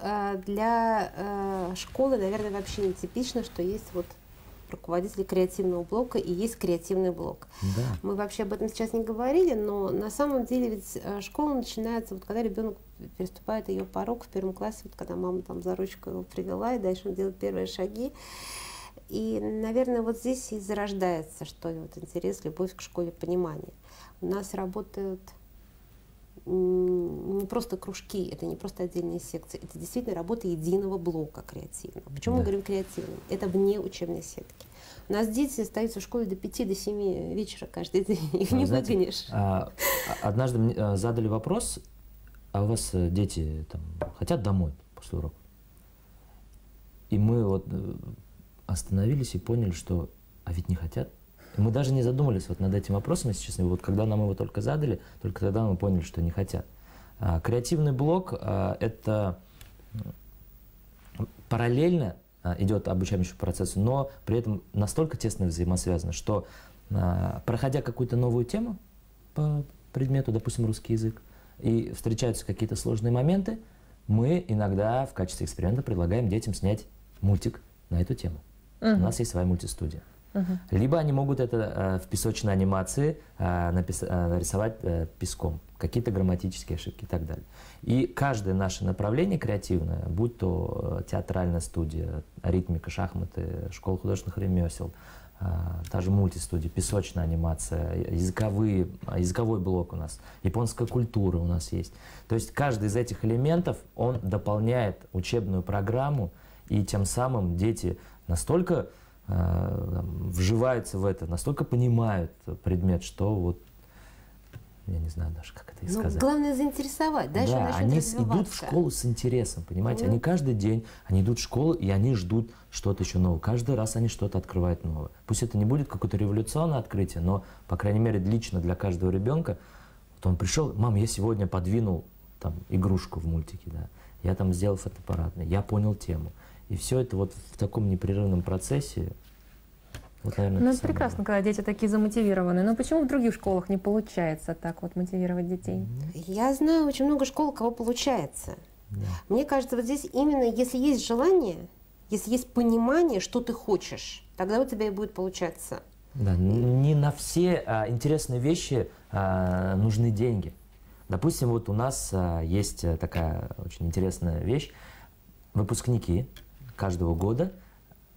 для школы, наверное, вообще не типично, что есть вот руководители креативного блока и есть креативный блок. Да. Мы вообще об этом сейчас не говорили, но на самом деле ведь школа начинается, вот когда ребенок переступает ее порог в первом классе, вот когда мама там за ручку его привела, и дальше он делает первые шаги. И, наверное, вот здесь и зарождается, что вот интерес, любовь к школе, понимание. У нас работают не просто кружки, это не просто отдельные секции, это действительно работа единого блока креативного. Почему мы говорим креативным? Это вне учебной сетки. У нас дети остаются в школе до 5–7 вечера каждый день, их не выгонишь. Однажды мне задали вопрос, а у вас дети там хотят домой после урока? И мы вот остановились и поняли, что а ведь не хотят. Мы даже не задумались вот над этим вопросом, если честно. Вот когда нам его только задали, только тогда мы поняли, что не хотят. Креативный блок – это параллельно идет обучающему процессу, но при этом настолько тесно взаимосвязано, что, проходя какую-то новую тему по предмету, допустим, русский язык, и встречаются какие-то сложные моменты, мы иногда в качестве эксперимента предлагаем детям снять мультик на эту тему. У нас есть своя мультистудия. Либо они могут это в песочной анимации нарисовать песком, какие-то грамматические ошибки и так далее. И каждое наше направление креативное, будь то театральная студия, ритмика, шахматы, школа художественных ремесел, та же мультистудия, песочная анимация, языковой блок у нас, японская культура у нас есть. То есть каждый из этих элементов, он дополняет учебную программу, и тем самым дети настолько вживаются в это, настолько понимают предмет, что вот, я не знаю даже, как это и сказать. Главное заинтересовать, да? Да, они идут в школу с интересом, понимаете? Они каждый день, они идут в школу, и они ждут что-то еще новое. Каждый раз они что-то открывают новое. Пусть это не будет какое-то революционное открытие, но, по крайней мере, лично для каждого ребенка, вот он пришел, мам, я сегодня подвинул там игрушку в мультике, да, я там сделал фотоаппаратный, я понял тему. И все это вот в таком непрерывном процессе. Вот, наверное, ну, это прекрасно, когда дети такие замотивированы. Но почему в других школах не получается так вот мотивировать детей? Я знаю очень много школ, у кого получается. Да. Мне кажется, вот здесь именно, если есть желание, если есть понимание, что ты хочешь, тогда у тебя и будет получаться. Да, не на все интересные вещи нужны деньги. Допустим, вот у нас есть такая очень интересная вещь. Выпускники каждого года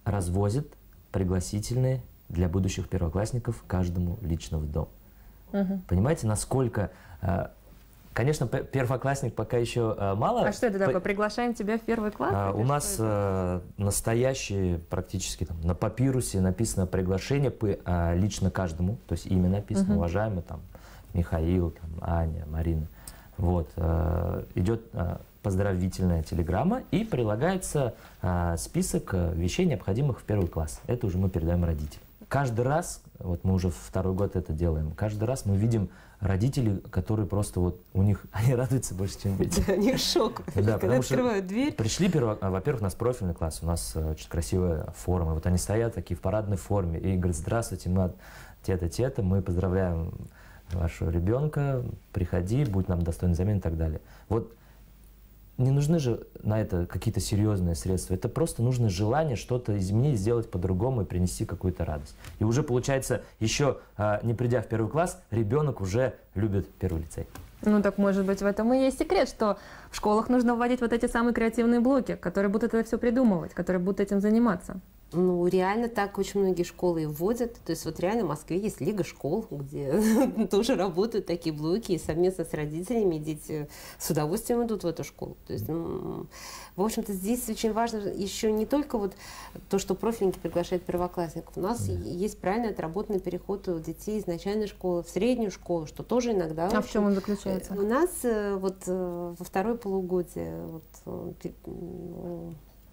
развозят пригласительные для будущих первоклассников каждому лично в дом. Понимаете, насколько Конечно, первоклассник пока еще мало. А что это такое? Приглашаем тебя в первый класс? У нас настоящие, практически там, на папирусе написано приглашение лично каждому, то есть имя написано, уважаемый там, Михаил, там, Аня, Марина. Вот, идет поздравительная телеграмма и прилагается список вещей, необходимых в первый класс. Это уже мы передаем родителям. Каждый раз, вот мы уже второй год это делаем, каждый раз мы видим родителей, которые просто вот у них, они радуются больше, чем дети. Да, они в шоке, да, когда открывают дверь. Пришли, во-первых, у нас профильный класс, у нас очень красивая форма. Вот они стоят такие в парадной форме и говорят: здравствуйте, мы от те-то, мы поздравляем вашего ребенка, приходи, будь нам достойный замен и так далее. Вот не нужны же на это какие-то серьезные средства. Это просто нужно желание что-то изменить, сделать по-другому и принести какую-то радость. И уже получается, еще не придя в первый класс, ребенок уже любит первый лицей. Ну так, может быть, в этом и есть секрет, что в школах нужно вводить вот эти самые креативные блоки, которые будут это все придумывать, которые будут этим заниматься. Ну, реально так очень многие школы вводят. То есть вот реально в Москве есть лига школ, где тоже работают такие блоки, и совместно с родителями дети с удовольствием идут в эту школу. То есть, ну, в общем-то, здесь очень важно еще не только вот то, что профильники приглашают первоклассников. У нас есть правильно отработанный переход у детей из начальной школы в среднюю школу, что тоже иногда... А в чем он заключается? У нас вот во второй полугодие... Вот,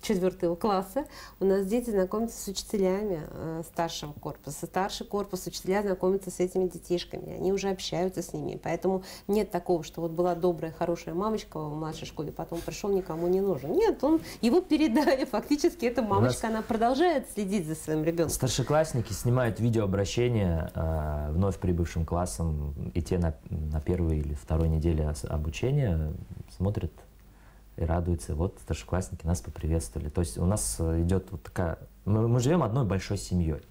четвертого класса у нас дети знакомятся с учителями старшего корпуса. Старший корпус, учителя знакомятся с этими детишками, они уже общаются с ними. Поэтому нет такого, что вот была добрая, хорошая мамочка в младшей школе, потом пришел, никому не нужен. Нет, он, его передали, фактически эта мамочка, она продолжает следить за своим ребенком. Старшеклассники снимают видеообращение вновь прибывшим классом, и те на первой или второй неделе обучения смотрят и радуется. Вот старшеклассники нас поприветствовали. То есть у нас идет вот такая... Мы живем одной большой семьей.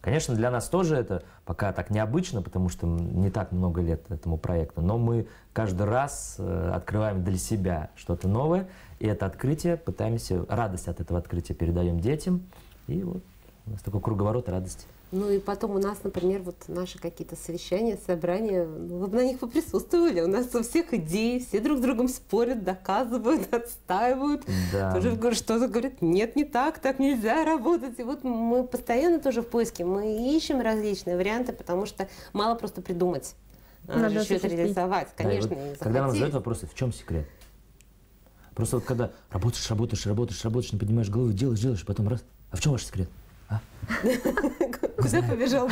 Конечно, для нас тоже это пока так необычно, потому что не так много лет этому проекту, но мы каждый раз открываем для себя что-то новое, и это открытие, пытаемся... Радость от этого открытия передаем детям, и вот у нас такой круговорот радости. Ну и потом у нас, например, вот наши какие-то совещания, собрания, вы бы на них поприсутствовали, у нас у всех идеи, все друг с другом спорят, доказывают, отстаивают. Да. Тоже что-то говорят, нет, не так, так нельзя работать. И вот мы постоянно тоже в поиске, мы ищем различные варианты, потому что мало просто придумать, надо еще это реализовать, конечно. Да, вот, когда нам задают вопросы, в чем секрет? Просто вот когда работаешь, не поднимаешь голову, делаешь, потом раз, а в чем ваш секрет? Куда побежал?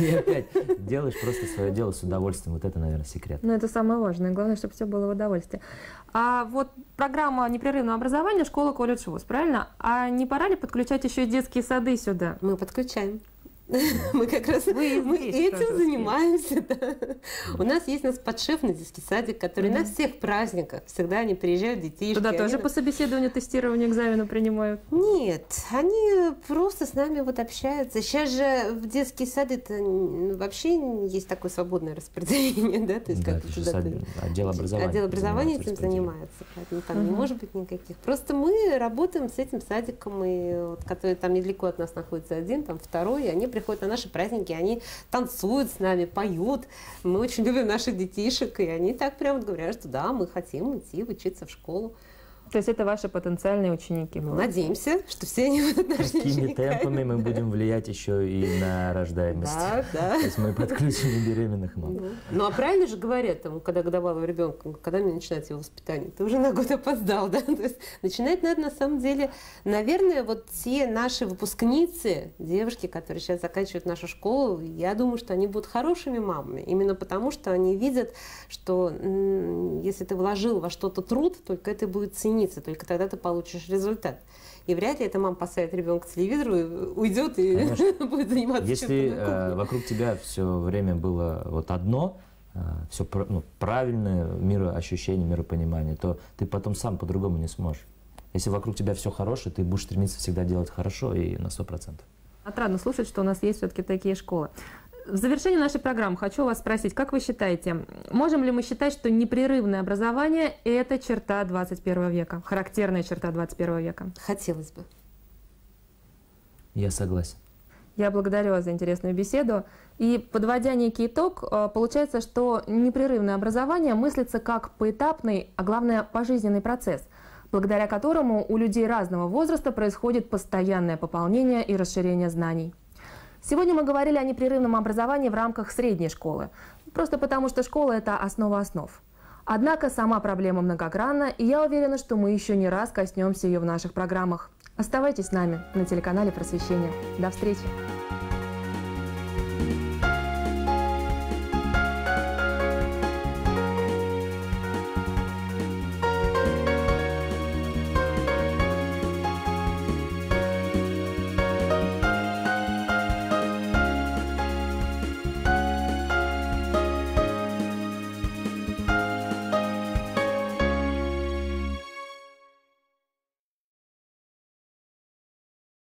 И опять делаешь просто свое дело с удовольствием. Вот это, наверное, секрет. Ну, это самое важное. Главное, чтобы все было в удовольствии. А вот программа непрерывного образования «Школа, колледж, вуз», правильно? А не пора ли подключать еще и детские сады сюда? Мы подключаем. Мы как раз этим занимаемся. У нас есть подшефный детский садик, который на всех праздниках всегда они приезжают, детишки. Туда тоже по собеседованию, тестированию, экзамену принимают? Нет, они просто с нами вот общаются. Сейчас же в детские сады вообще есть такое свободное распределение, да? То есть отдел образования этим занимается. Поэтому там не может быть никаких. Просто мы работаем с этим садиком, который там недалеко от нас находится один, там второй, они приходят на наши праздники, они танцуют с нами, поют. Мы очень любим наших детишек, и они так прямо говорят, что да, мы хотим идти учиться в школу. То есть это ваши потенциальные ученики? Молодцы. Надеемся, что все они будут нашими учениками. Такими темпами мы будем влиять еще и на рождаемость. Да, да. То есть мы подключим и беременных мам. Да. Ну а правильно же говорят, там, когда годовалого ребенка, когда мне начинается его воспитание, ты уже на год опоздал, да? То есть начинать надо на самом деле, наверное, вот те наши выпускницы, девушки, которые сейчас заканчивают нашу школу, я думаю, что они будут хорошими мамами. Именно потому, что они видят, что если ты вложил во что-то труд, только это будет ценить. Только тогда ты получишь результат. И вряд ли эта мама поставит ребенка к телевизору, и уйдет и будет заниматься. Если вокруг тебя все время было вот одно, все правильное мироощущение, миропонимание, то ты потом сам по-другому не сможешь. Если вокруг тебя все хорошее, ты будешь стремиться всегда делать хорошо и на 100%. Отрадно слушать, что у нас есть все-таки такие школы. В завершении нашей программы хочу вас спросить, как вы считаете, можем ли мы считать, что непрерывное образование – это черта 21 века, характерная черта 21 века? Хотелось бы. Я согласен. Я благодарю вас за интересную беседу. И подводя некий итог, получается, что непрерывное образование мыслится как поэтапный, а главное пожизненный процесс, благодаря которому у людей разного возраста происходит постоянное пополнение и расширение знаний. Сегодня мы говорили о непрерывном образовании в рамках средней школы, просто потому что школа – это основа основ. Однако сама проблема многогранна, и я уверена, что мы еще не раз коснемся ее в наших программах. Оставайтесь с нами на телеканале «Просвещение». До встречи!